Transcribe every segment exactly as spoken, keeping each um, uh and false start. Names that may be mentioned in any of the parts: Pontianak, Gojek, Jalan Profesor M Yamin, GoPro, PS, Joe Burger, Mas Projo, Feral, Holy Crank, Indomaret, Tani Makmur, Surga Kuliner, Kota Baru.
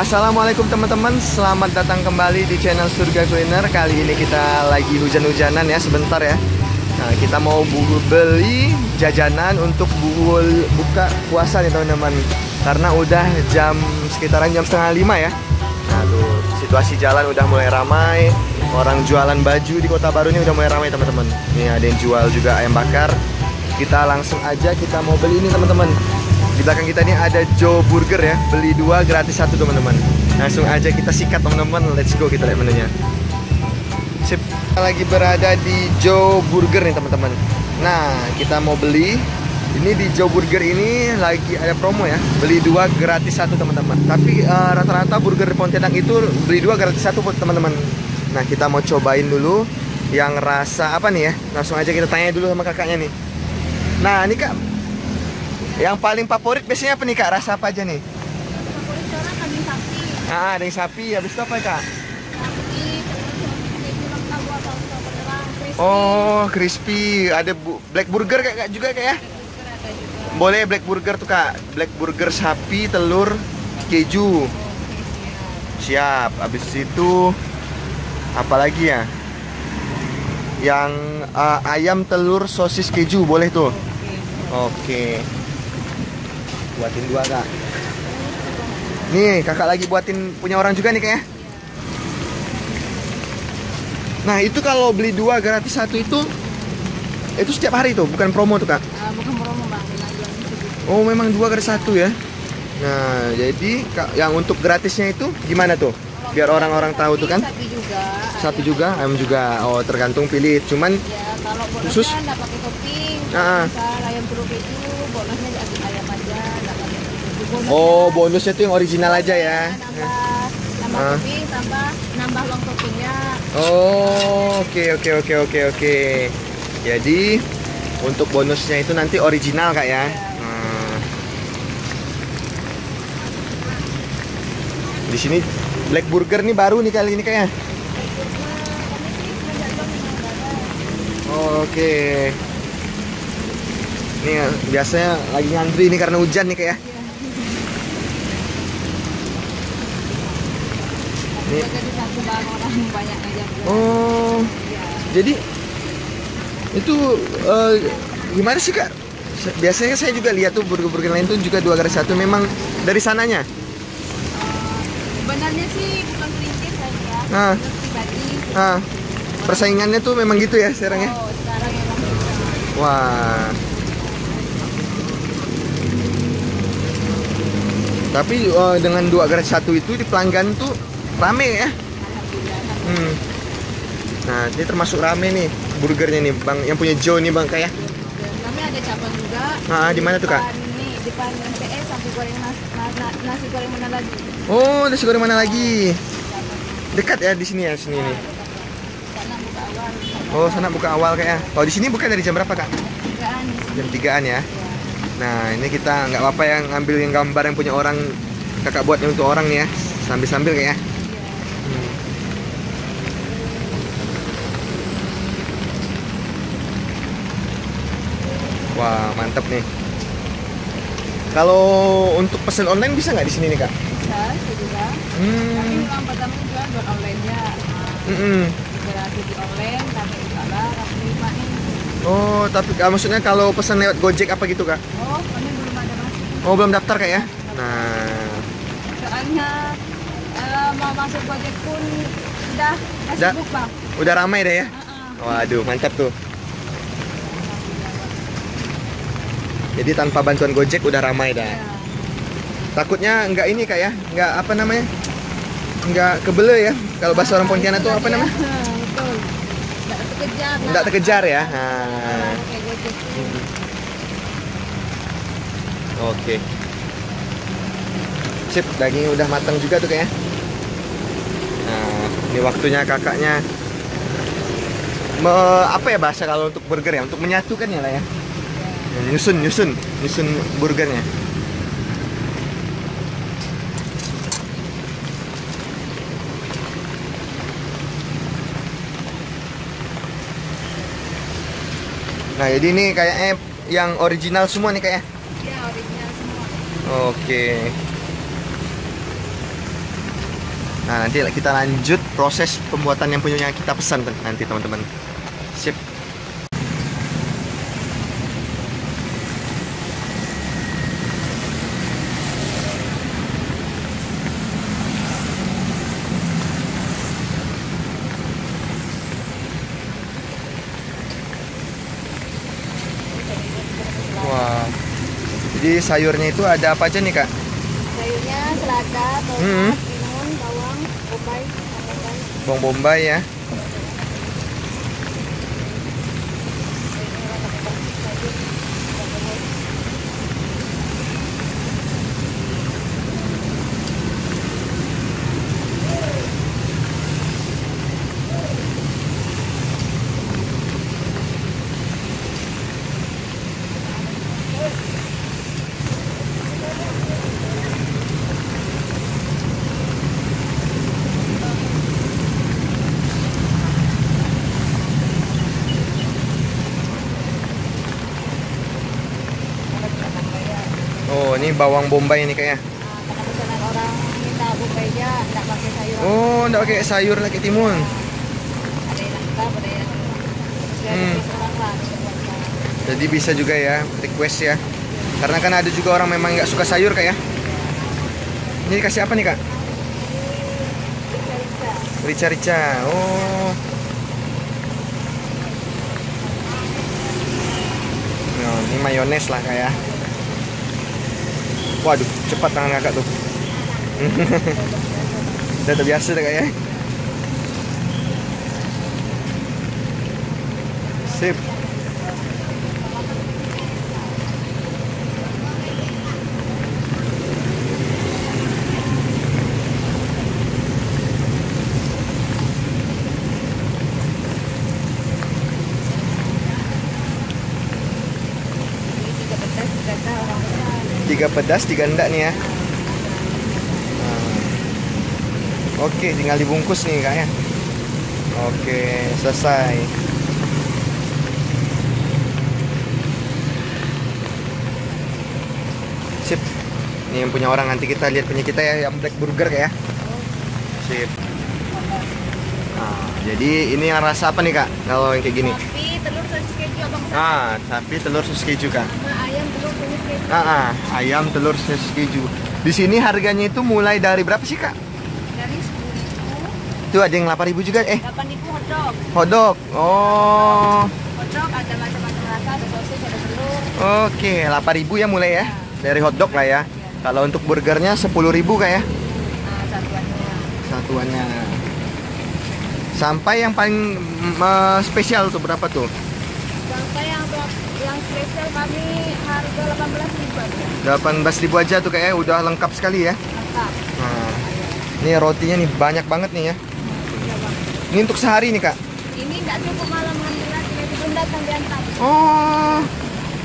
Assalamualaikum teman-teman, selamat datang kembali di channel Surga Kuliner. Kali ini kita lagi hujan-hujanan ya, sebentar ya. Nah, kita mau beli jajanan untuk buka puasa nih teman-teman, karena udah jam sekitaran jam setengah lima ya. Nah tuh, situasi jalan udah mulai ramai. Orang jualan baju di Kota Baru ini udah mulai ramai teman-teman. Nih ada yang jual juga ayam bakar. Kita langsung aja kita mau beli ini teman-teman. Di belakang kita ini ada Joe Burger ya, beli dua gratis satu teman-teman. Langsung aja kita sikat teman-teman, let's go, kita lihat menunya. Sip, kita lagi berada di Joe Burger nih teman-teman. Nah, kita mau beli. Ini di Joe Burger ini lagi ada promo ya, beli dua gratis satu teman-teman. Tapi rata-rata uh, burger Pontianak itu beli dua gratis satu buat teman-teman. Nah, kita mau cobain dulu yang rasa apa nih ya. Langsung aja kita tanya dulu sama kakaknya nih. Nah, ini Kak, yang paling favorit biasanya apa nih Kak? Rasa apa aja nih? Favorit sekarang daging sapi. Ah, daging sapi. Habis itu apa ya, Kak? Sapi, terus tahu atau terang, crispy. Oh, crispy. Ada black burger Kak juga Kak ya? Boleh black burger tuh Kak. Black burger sapi, telur, keju. Siap. Habis itu apa lagi ya? Yang uh, ayam, telur, sosis, keju boleh tuh. Oke. Okay. Buatin dua Kak. Nih kakak lagi buatin punya orang juga nih kayaknya. Nah itu kalau beli dua gratis satu itu, itu setiap hari tuh, bukan promo tuh Kak? Uh, bukan promo Bang. Oh memang dua gratis satu ya. Nah jadi Kak, yang untuk gratisnya itu gimana tuh? Biar orang-orang tahu tuh kan? Sapi juga. Sapi juga, ayam juga. Oh tergantung pilih. Cuman ya, kalau khusus kan nggak pakai topping. Nah, misal ayam telur keju, bonusnya ayam aja. Bonusnya oh, bonusnya tuh yang original aja ya. Nambah, nambah ah. topping, tambah nambah uang toppingnya. Oh, oke, okay, oke, okay, oke, okay, oke, okay, oke. Okay. Jadi untuk bonusnya itu nanti original Kak ya. Yeah. Hmm. Di sini black burger nih baru nih kali ini Kak ya. Oh, oke. Okay. Ini biasanya lagi ngantri ini karena hujan nih Kak ya. Ini. Oh, jadi itu uh, gimana sih Kak? Biasanya saya juga lihat tuh burger-burger lain tuh juga dua garis satu. Memang dari sananya. Sebenarnya sih bukan perintis saja. Nah. Pribadi. Nah. Persaingannya tuh memang gitu ya sekarang ya. Oh, sekarang emang gitu. Wah. Tapi uh, dengan dua gratis satu itu di pelanggan tuh rame ya. Hmm. Nah, ini termasuk rame nih burgernya nih, Bang. Yang punya Joe nih, Bang, kayak. Kami ada cabang juga. Nah, di mana tuh, Kak? Ini di depan P S sampai goreng nasi, nasi goreng mana lagi. Oh, nasi goreng mana lagi? Dekat ya di sini ya, sini nih. Oh, sana buka awal kayaknya. Kalau oh, di sini bukan dari jam berapa, Kak? jam tigaan ya. Nah, ini kita nggak apa-apa yang ngambil yang gambar yang punya orang, kakak buatnya untuk orang nih ya, sambil-sambil kayak ya. Hmm. Wah, mantep nih. Kalau untuk pesen online bisa nggak di sini nih, Kak? Bisa, saya juga. Hmm. Tapi memang pertama juga buat online-nya. Mm -mm. Berarti di online, tapi di kabar, tapi di mana. Oh, tapi maksudnya kalau pesan lewat Gojek apa gitu, Kak? Oh, kami belum ada masuk. Oh, belum daftar, Kak ya? Nah. Soalnya uh, mau masuk Gojek pun sudah sibuk, Bang. Udah ramai deh ya? Uh -uh. Waduh, mantap tuh. Jadi tanpa bantuan Gojek udah ramai dah. Ya. Takutnya nggak ini Kak ya, nggak apa namanya, nggak kebele ya. Kalau bahasa orang Pontianak tuh apa namanya? Betul. Nggak terkejar. Nggak terkejar ya. Nah. Oke. Sip, dagingnya udah matang juga tuh kayaknya. Nah, ini waktunya kakaknya me, apa ya bahasa kalau untuk burger ya, untuk menyatukan ya lah ya. Nyusun, nyusun, nyusun burgernya. Nah, jadi ini kayaknya yang original semua nih kayaknya. Iya, original semua. Oke. Nah, nanti kita lanjut proses pembuatan yang punya kita pesan nanti, teman-teman. Sip. Wah. Jadi sayurnya itu ada apa aja nih, Kak? Sayurnya selada, tomat, hmm. timun, bawang, bombay, bawang bombay ya. Ini bawang bombay ini kayaknya. Nah, karena pesanan orang minta bombaynya enggak pakai sayur. Oh, enggak pakai sayur, pakai timun. Nah, ada yang lengkap, ada yang hmm. Jadi bisa juga ya, request ya. Karena kan ada juga orang memang nggak suka sayur kayak ya. Ini dikasih apa nih, Kak? Rica-rica. Oh. Nah, ini mayones lah kayak. Waduh, cepat tangan kakak tuh. Udah terbiasa deh kayaknya. Sip. Tiga pedas, tiga enggak nih ya. Nah. Oke, tinggal dibungkus nih kayaknya. Oke, selesai. Sip. Ini yang punya orang, nanti kita lihat punya kita ya, yang Black Burger kayak ya. Sip. Nah, jadi ini yang rasa apa nih, Kak? Kalau yang kayak gini. Tapi telur sosis keju abang. Ah, tapi telur sosis keju, Kak. Ah, ah, ayam telur sosis keju. Di sini harganya itu mulai dari berapa sih, Kak? Dari sepuluh ribu. Itu ada yang delapan ribu juga, eh? delapan ribu hodok. Hodok. Oh. Hodok ada macam-macam rasa, ada sosis, ada telur. Oke, delapan ribu ya mulai ya. Dari hodok lah ya. Kalau untuk burgernya sepuluh ribu Kak ya. Nah, satuannya. Satuannya. Sampai yang paling uh, spesial tuh berapa tuh? Sampai yang yang spesial kami harga delapan belas ribu aja. delapan belas ribu aja tuh kayaknya udah lengkap sekali ya. Lengkap. Nah, ini rotinya nih banyak banget nih ya. Ini untuk sehari nih, Kak? Ini nggak cukup malam alhamdulillah, ditunda sampai antar. Oh,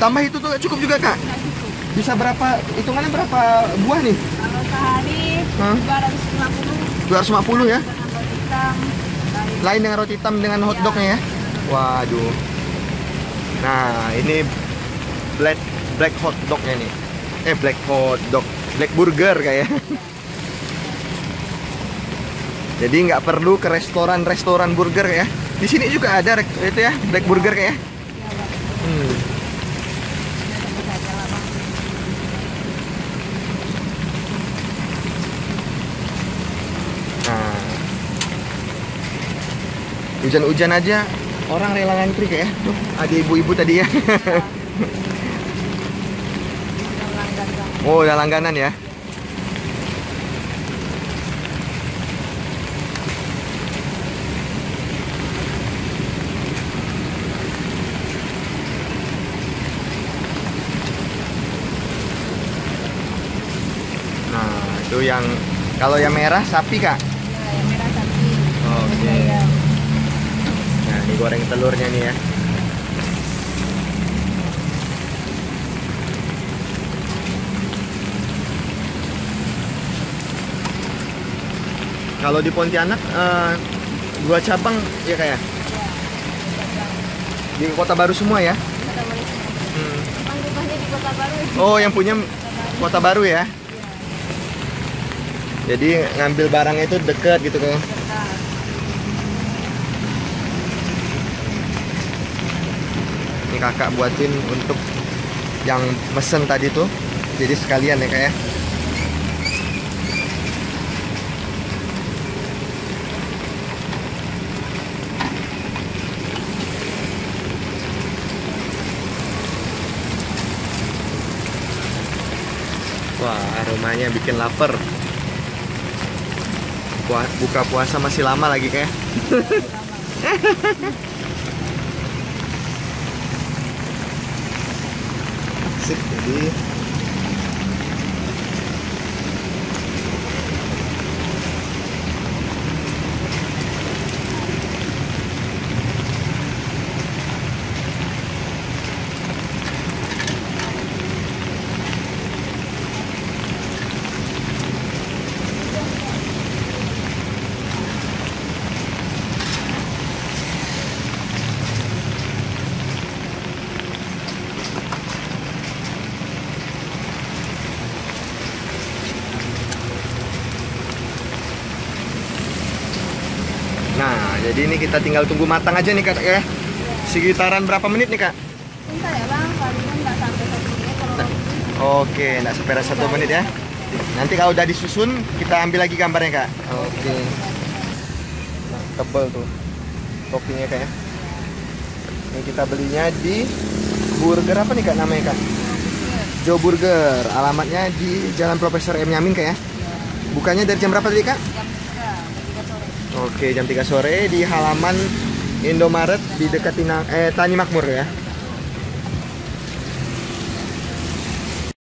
tambah itu tuh cukup juga, Kak? Nggak cukup. Bisa berapa, hitungannya berapa buah nih? Kalau sehari dua ratus lima puluh. dua ratus lima puluh ya? Dengan roti hitam. Lain dengan roti hitam dengan hotdognya ya? Waduh. Nah, ini black black hot dognya nih. Eh, black hot dog, black burger kayak. Jadi nggak perlu ke restoran-restoran burger ya. Di sini juga ada itu ya, black burger kayak. Hmm. Nah. Hujan-hujan aja orang rela ngantri kayak ya. Tuh, ada ibu-ibu tadi ya. Oh, udah langganan ya. Nah, itu yang kalau yang merah sapi, Kak. Ya, yang merah sapi. Oke. Okay. Nah, ini goreng telurnya nih ya. Kalau di Pontianak, uh, dua cabang ya kayak? Iya, di Kota Baru semua ya? Kota Baru semua. Hmm. Emang rumahnya di Kota Baru ya? Oh, yang punya Kota Baru, Kota Baru ya? Iya. Jadi ngambil barangnya itu deket gitu kan. Ini kakak buatin untuk yang pesen tadi tuh. Jadi sekalian ya kak ya. Wah, aromanya bikin lapar. Buka, buka puasa masih lama lagi kayak. Sip, jadi Jadi ini kita tinggal tunggu matang aja nih kak ya. Sekitaran berapa menit nih kak? Bentar ya bang, palingan nggak sampai satu menit kalau... Oke, nggak sampai satu menit ya. Nanti kalau udah disusun, kita ambil lagi gambarnya kak. Oke. Tebel tuh toppingnya kak ya. Ini kita belinya di burger apa nih kak namanya kak? Joe Burger. Alamatnya di Jalan Profesor M Yamin kak ya. Bukannya dari jam berapa tadi kak? Oke, jam tiga sore di halaman Indomaret di dekat Tina, eh, Tani Makmur ya.